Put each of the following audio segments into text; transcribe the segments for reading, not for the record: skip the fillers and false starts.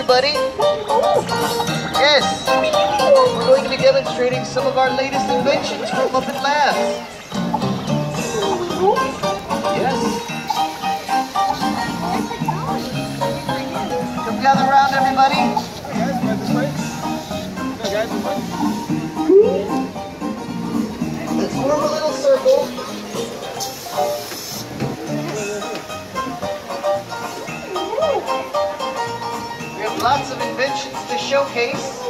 everybody. Yes, we're going to be demonstrating some of our latest inventions from Muppet Labs. Yes. Come gather around, everybody. Let's form a little circle. Lots of inventions to showcase.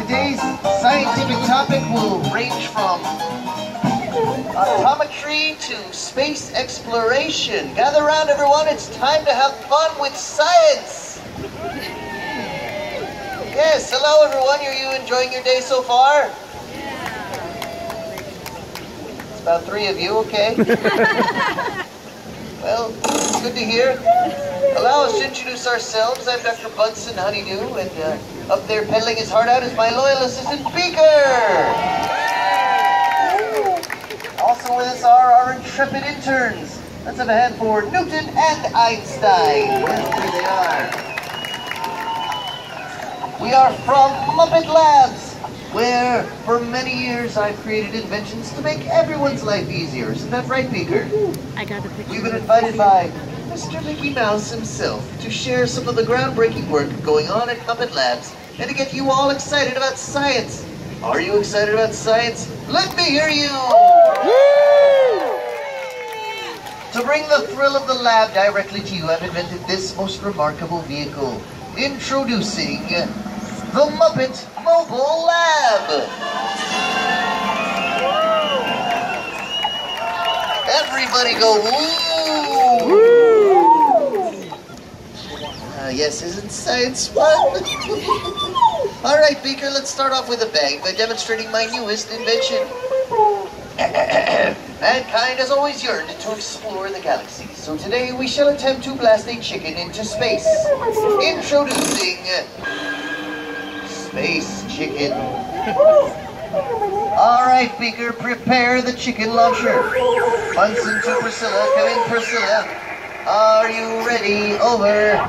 Today's scientific topic will range from optometry to space exploration. Gather around, everyone. It's time to have fun with science. Yes, hello, everyone. Are you enjoying your day so far? It's about 3 of you, okay? Well, it's good to hear. Allow us to introduce ourselves. I'm Dr. Bunsen Honeydew, and up there peddling his heart out is my loyal assistant, Beaker! Also with us are our intrepid interns. Let's have a hand for Newton and Einstein. Here they are. We are from Muppet Labs, where for many years I've created inventions to make everyone's life easier. Isn't that right, Beaker? I got the picture. We've been invited by Mr. Mickey Mouse himself to share some of the groundbreaking work going on at Muppet Labs and to get you all excited about science. Are you excited about science? Let me hear you! To bring the thrill of the lab directly to you, I've invented this most remarkable vehicle. Introducing the Muppet Mobile Lab! Everybody go woo! Yes, isn't science fun? Alright, Beaker, let's start off with a bang by demonstrating my newest invention. Mankind has always yearned to explore the galaxy, so today we shall attempt to blast a chicken into space. Introducing... Face Chicken. Alright, Beaker, prepare the chicken launcher. Bunsen to Priscilla. Come in, Priscilla. Are you ready? Over.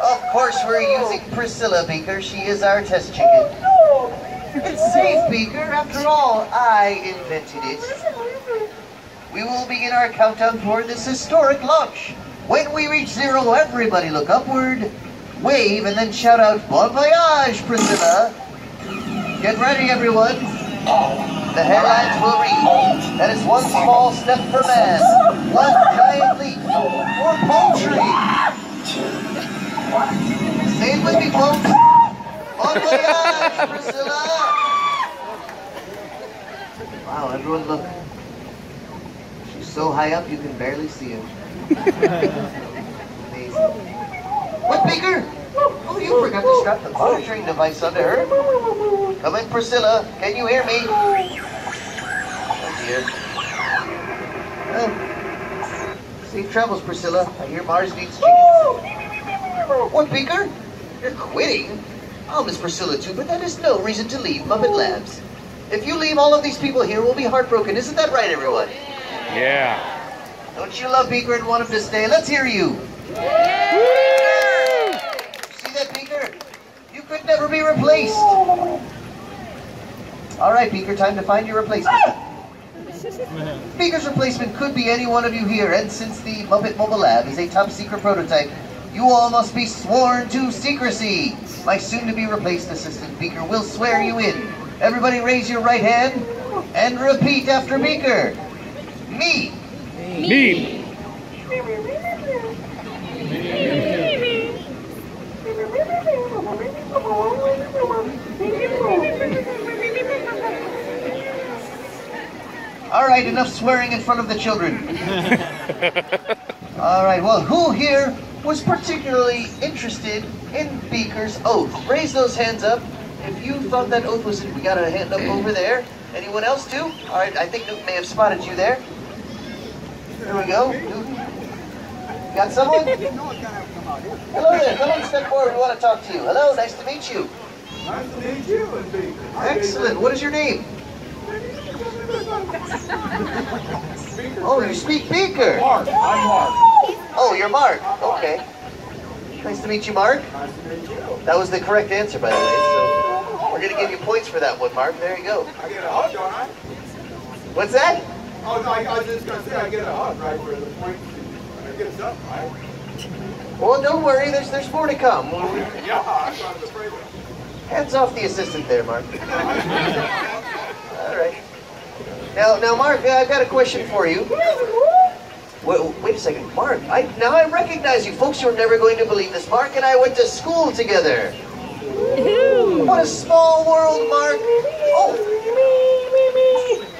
Of course we're using Priscilla, Beaker. She is our test chicken. It's safe, Beaker. After all, I invented it. We will begin our countdown for this historic launch. When we reach 0, everybody look upward. Wave and then shout out, "Bon voyage, Priscilla!" Get ready, everyone. The headlines will read, "That is one small step for man, one giant leap for poultry." Say it with me, folks. Bon voyage, Priscilla! Wow, everyone look. She's so high up you can barely see her. Amazing. What, Beaker? Oh, you forgot to strap the monitoring device under her. Come in, Priscilla. Can you hear me? Oh, dear. Oh. Safe travels, Priscilla. I hear Mars needs chickens. What, Beaker? You're quitting? Oh, Miss Priscilla, too, but that is no reason to leave Muppet Labs. If you leave, all of these people here will be heartbroken. Isn't that right, everyone? Yeah. Don't you love Beaker and want him to stay? Let's hear you. Yeah. Could never be replaced. All right, Beaker, time to find your replacement. Beaker's replacement could be any one of you here, and since the Muppet Mobile Lab is a top-secret prototype, you all must be sworn to secrecy. My soon-to-be replaced assistant, Beaker, will swear you in. Everybody raise your right hand and repeat after Beaker. Me. Me. Me. Alright, enough swearing in front of the children. Alright, well, who here was particularly interested in Beaker's oath? Raise those hands up if you thought that oath was... We got a hand up over there. Anyone else too? Alright, I think Newton may have spotted you there. There we go. Newton. Got someone? Hello there, come on, step forward, we want to talk to you. Hello, nice to meet you. Nice to meet you, Beaker. Excellent, what is your name? Oh, you speak Beaker. Mark, I'm Mark. Oh, you're Mark. Okay. Nice to meet you, Mark. Nice to meet you. That was the correct answer, by the way. So we're going to give you points for that one, Mark. There you go. I get a hug, don't I? What's that? Oh, no, I was just going to say I get a hug, right, for the point. I get it done, right? Well, don't worry. There's more to come. Yeah, I'm not afraid of it. Hands off the assistant there, Mark. All right. Now, Mark, I've got a question for you. Wait a second, Mark. Now I recognize you, folks. You're never going to believe this. Mark and I went to school together. Ooh. What a small world, Mark. Oh.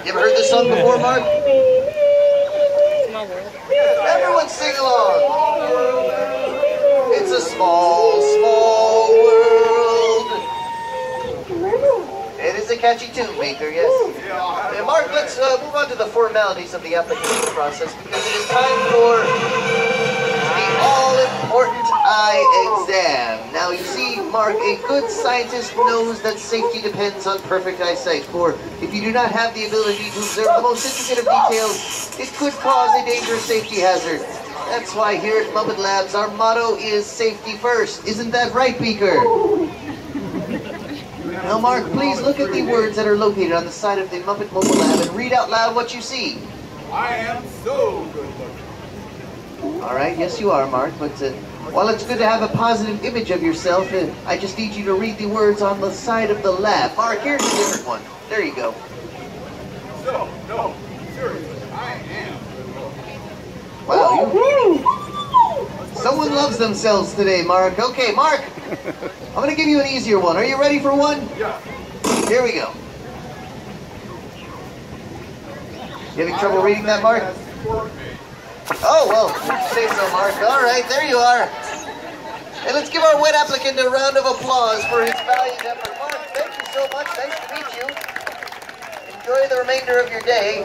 You ever heard this song before, Mark? Everyone sing along. It's a small, small world. It is a catchy tune, Baker. Yes. And Mark, let's move on to the formalities of the application process, because it is time for the all-important eye exam. Now, you see, Mark, a good scientist knows that safety depends on perfect eyesight, for if you do not have the ability to observe the most intricate of details, it could cause a dangerous safety hazard. That's why here at Muppet Labs, our motto is safety first. Isn't that right, Beaker? Now, Mark, please look at the words that are located on the side of the Muppet Mobile Lab and read out loud what you see. I am so good looking. All right, yes, you are, Mark. But while it's good to have a positive image of yourself, I just need you to read the words on the side of the lab. Mark, here's a different one. There you go. So, no, seriously, I am good looking. Wow, someone loves themselves today, Mark. Okay, Mark. I'm going to give you an easier one. Are you ready for one? Yeah. Here we go. You having trouble reading that, Mark? Oh, well, say so, Mark. All right, there you are. And let's give our wet applicant a round of applause for his valued effort. Mark, thank you so much. Nice to meet you. Enjoy the remainder of your day.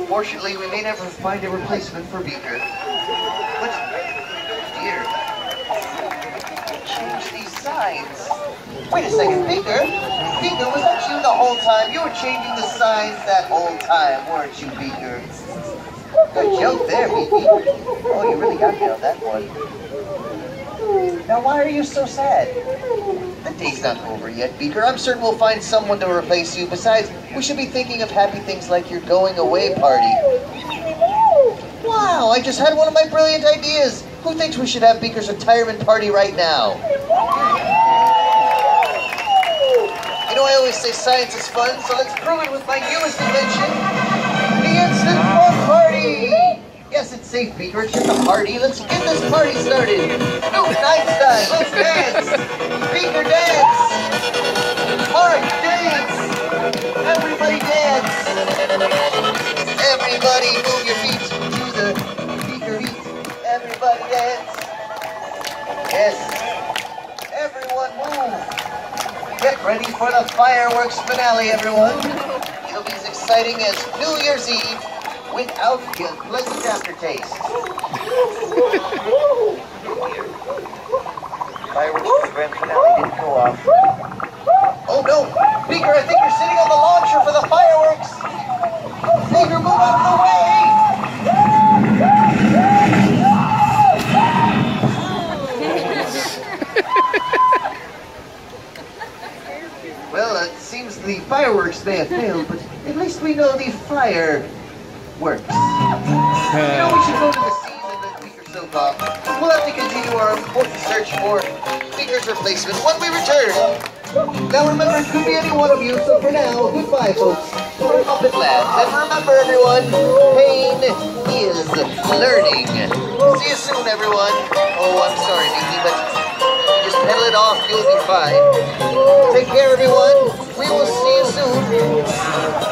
Unfortunately, we may never find a replacement for Beaker. But, dear. Change these signs. Wait a second, Beaker, was that you the whole time? You were changing the signs that whole time, weren't you, Beaker? Good joke there, Beaker. Oh, you really got me on that one. Now, why are you so sad? The day's not over yet, Beaker. I'm certain we'll find someone to replace you. Besides, we should be thinking of happy things like your going away party. Wow, I just had one of my brilliant ideas. Who thinks we should have Beaker's retirement party right now? You know, I always say science is fun, so let's prove it with my newest invention, the Instant Fun Party! Yes, it's safe, Beaker. It's just a party. Let's get this party started. No, Einstein, let's dance! Beaker, dance! Mark, dance! Everybody dance! Everybody move your feet to the... Everybody dance. Yes. Everyone move. Get ready for the fireworks finale, everyone. It'll be as exciting as New Year's Eve without the unpleasant aftertaste. Fireworks for the grand finale didn't go off. Oh no! Beaker, I think you're sitting on the launcher for the fireworks! Beaker, move out of the way! Well, it seems the fireworks may have failed, but at least we know the fire works. You know, we should go to the scene and let Beaker soak off. We'll have to continue our important search for Beaker's replacement when we return. Now remember, it could be any one of you, so for now, goodbye, folks. We're Muppet Labs. And remember, everyone, pain is learning. See you soon, everyone. Oh, I'm sorry, Mickey, but... just pedal it off, you'll be fine. Take care, everyone. We will see you soon.